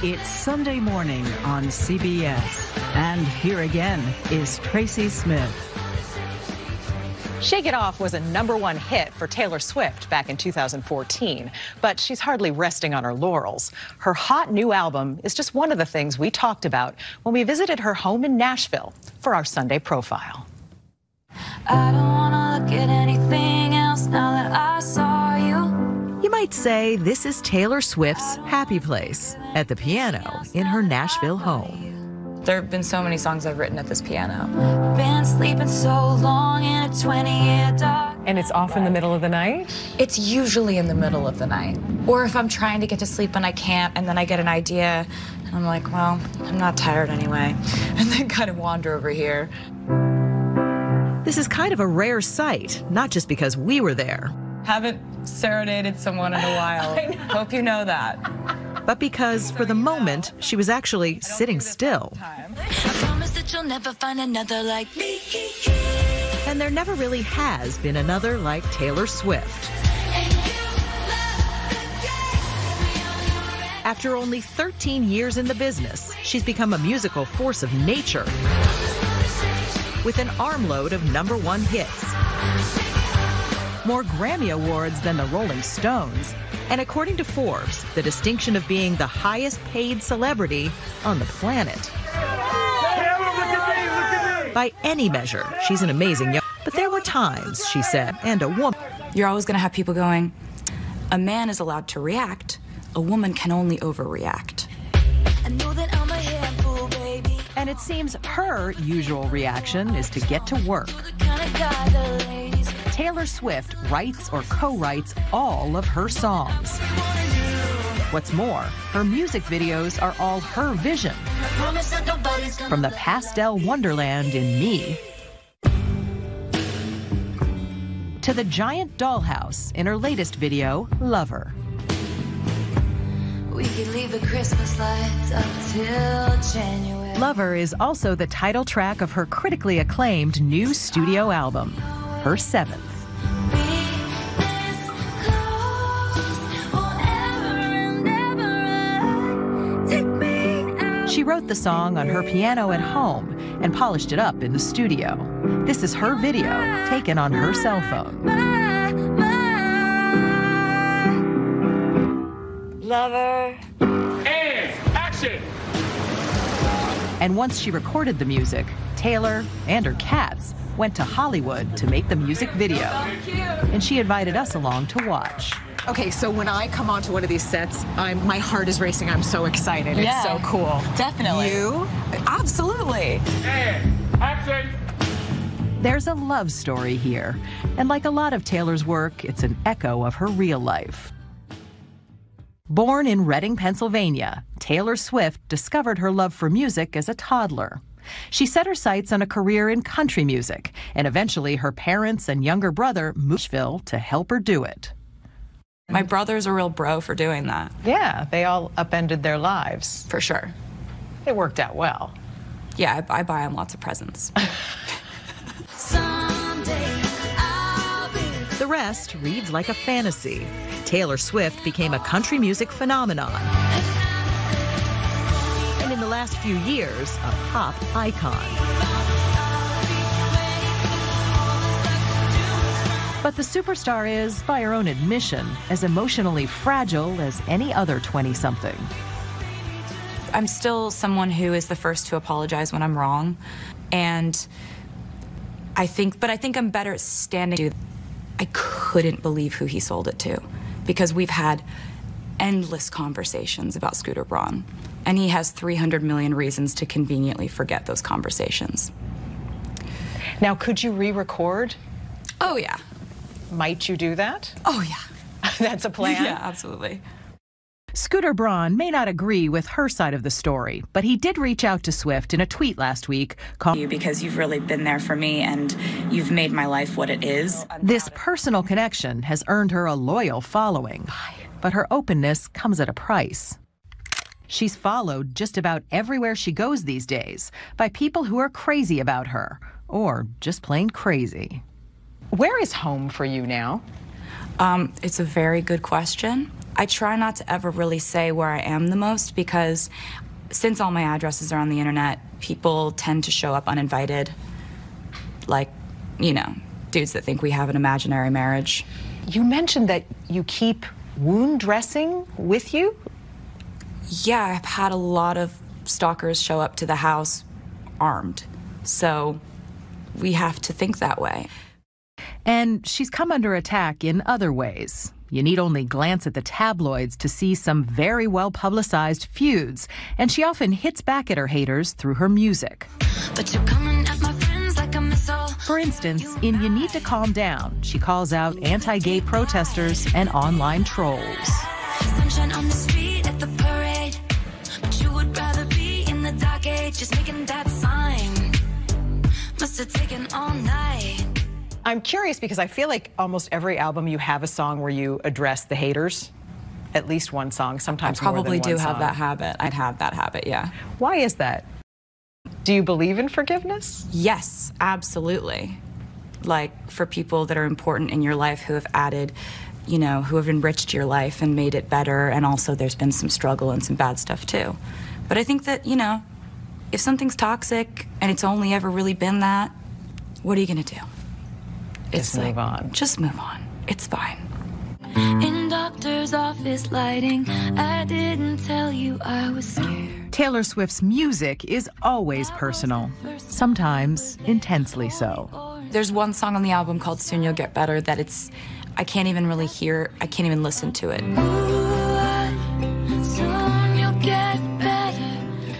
It's Sunday morning on CBS. And here again is Tracy Smith. Shake It Off was a #1 hit for Taylor Swift back in 2014, but she's hardly resting on her laurels. Her hot new album is just one of the things we talked about when we visited her home in Nashville for our Sunday profile. I don't wanna look at anything else now that I saw you. You might say this is Taylor Swift's happy place at the piano in her Nashville home. There have been so many songs I've written at this piano. Been sleeping so long in a 20-year dark. And it's off in the middle of the night? It's usually in the middle of the night. Or if I'm trying to get to sleep and I can't, and then I get an idea, and I'm like, well, I'm not tired anyway. And then kind of wander over here. This is kind of a rare sight, not just because we were there. Haven't serenaded someone in a while. Hope you know that. But because, for the moment, she was actually sitting still. And there never really has been another like Taylor Swift. After only 13 years in the business, she's become a musical force of nature with an armload of #1 hits, more Grammy Awards than the Rolling Stones, and according to Forbes, the distinction of being the highest paid celebrity on the planet. By any measure, she's an amazing young, but there were times, she said, and a woman. You're always gonna have people going, a man is allowed to react, a woman can only overreact. And it seems her usual reaction is to get to work. Taylor Swift writes or co-writes all of her songs. What's more, her music videos are all her vision. From the pastel wonderland in Me to the giant dollhouse in her latest video, Lover. We could leave the Christmas lights up till January. Lover is also the title track of her critically acclaimed new studio album, her 7th. She wrote the song on her piano at home and polished it up in the studio. This is her video taken on her cell phone. Lover. And action! And once she recorded the music, Taylor and her cats went to Hollywood to make the music video. And she invited us along to watch. Okay, so when I come onto one of these sets, my heart is racing. I'm so excited. Yeah, it's so cool. Definitely. You? Absolutely. And action. There's a love story here. And like a lot of Taylor's work, it's an echo of her real life. Born in Reading, Pennsylvania, Taylor Swift discovered her love for music as a toddler. She set her sights on a career in country music, and eventually her parents and younger brother moved to Nashville to help her do it. My brother's a real bro for doing that. Yeah, they all upended their lives. For sure. It worked out well. Yeah, I buy him lots of presents. The rest reads like a fantasy. Taylor Swift became a country music phenomenon. In the last few years, a pop icon. But the superstar is, by her own admission, as emotionally fragile as any other 20-something. I'm still someone who is the first to apologize when I'm wrong, and I think I'm better at standing. I couldn't believe who he sold it to, because we've had endless conversations about Scooter Braun. And he has 300 million reasons to conveniently forget those conversations. Now, could you re-record? Oh, yeah. Might you do that? Oh, yeah. That's a plan? Yeah, absolutely. Scooter Braun may not agree with her side of the story, but he did reach out to Swift in a tweet last week calling you, because you've really been there for me and you've made my life what it is. This personal connection has earned her a loyal following, but her openness comes at a price. She's followed just about everywhere she goes these days by people who are crazy about her, or just plain crazy. Where is home for you now? It's a very good question. I try not to ever really say where I am the most, because since all my addresses are on the internet, people tend to show up uninvited, like, you know, dudes that think we have an imaginary marriage. You mentioned that you keep wound dressing with you? Yeah, I've had a lot of stalkers show up to the house armed, so we have to think that way. And she's come under attack in other ways. You need only glance at the tabloids to see some very well-publicized feuds, and she often hits back at her haters through her music. But you're coming at my friends like a missile. For instance, in You Need to Calm Down, she calls out anti-gay protesters and online trolls. Sunshine on the street at the parade, but you would rather be in the dark age, just making that sign. Must have taken all night. I'm curious because I feel like almost every album you have a song where you address the haters, at least one song, sometimes more than one song. I probably do have that habit. I'd have that habit, yeah. Why is that? Do you believe in forgiveness? Yes, absolutely. Like, for people that are important in your life who have added, you know, who have enriched your life and made it better, and also there's been some struggle and some bad stuff too. But I think that, you know, if something's toxic and it's only ever really been that, what are you gonna do? It's just like, move on. Just move on. It's fine. In doctor's office lighting, I didn't tell you I was scared. Taylor Swift's music is always personal, sometimes intensely so. There's one song on the album called Soon You'll Get Better that it's, I can't even really hear, I can't even listen to it. Soon you'll get better.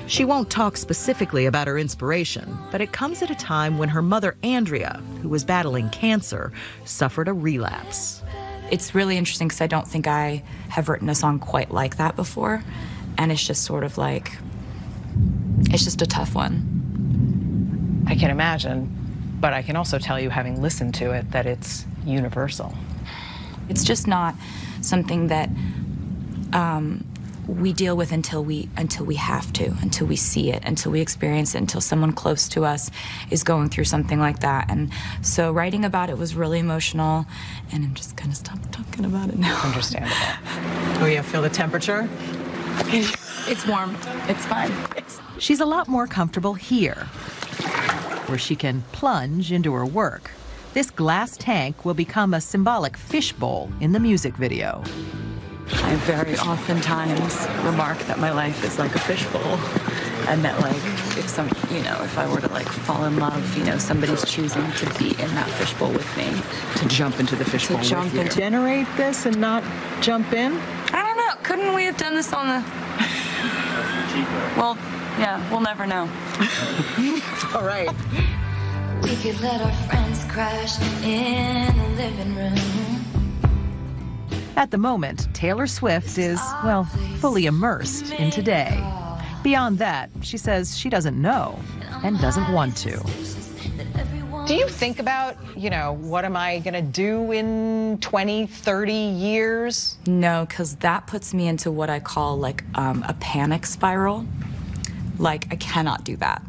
She won't talk specifically about her inspiration, but it comes at a time when her mother, Andrea, who was battling cancer, suffered a relapse. It's really interesting because I don't think I have written a song quite like that before. And it's just sort of like, it's just a tough one. I can imagine, but I can also tell you, having listened to it, that it's universal. It's just not something that we deal with until we have to, until we see it, until we experience it, until someone close to us is going through something like that. And so writing about it was really emotional, and I'm just gonna stop talking about it now. Understandable. Oh yeah, feel the temperature? It's warm, it's fine. She's a lot more comfortable here, where she can plunge into her work. This glass tank will become a symbolic fishbowl in the music video. I very oftentimes remark that my life is like a fishbowl, and that, like, if some, you know, if I were to, like, fall in love, you know, somebody's choosing to be in that fishbowl with me. To jump into the fishbowl with you. To generate this and not jump in? I don't know. Couldn't we have done this on the... Well, yeah, we'll never know. All right. We could let our friends crash in the living room. At the moment, Taylor Swift is, well, fully immersed in today. Beyond that, she says she doesn't know and doesn't want to. Do you think about, you know, what am I gonna do in 20, 30 years? No, because that puts me into what I call, like, a panic spiral. Like, I cannot do that.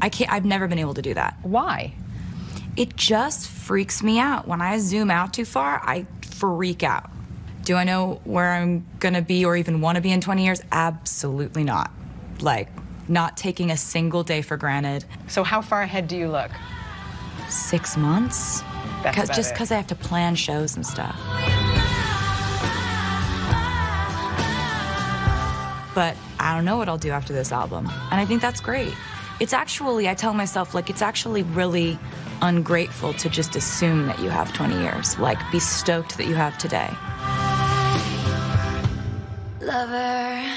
I've never been able to do that. Why? It just freaks me out. When I zoom out too far, I freak out. Do I know where I'm gonna be or even wanna be in 20 years? Absolutely not. Like, not taking a single day for granted. So how far ahead do you look? 6 months? That's about it. Just because I have to plan shows and stuff. But I don't know what I'll do after this album. And I think that's great. It's actually, I tell myself, like, it's actually really ungrateful to just assume that you have 20 years. Like, be stoked that you have today. Lover.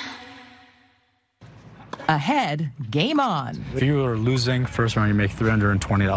Ahead, game on. If you are losing first round, you make $320.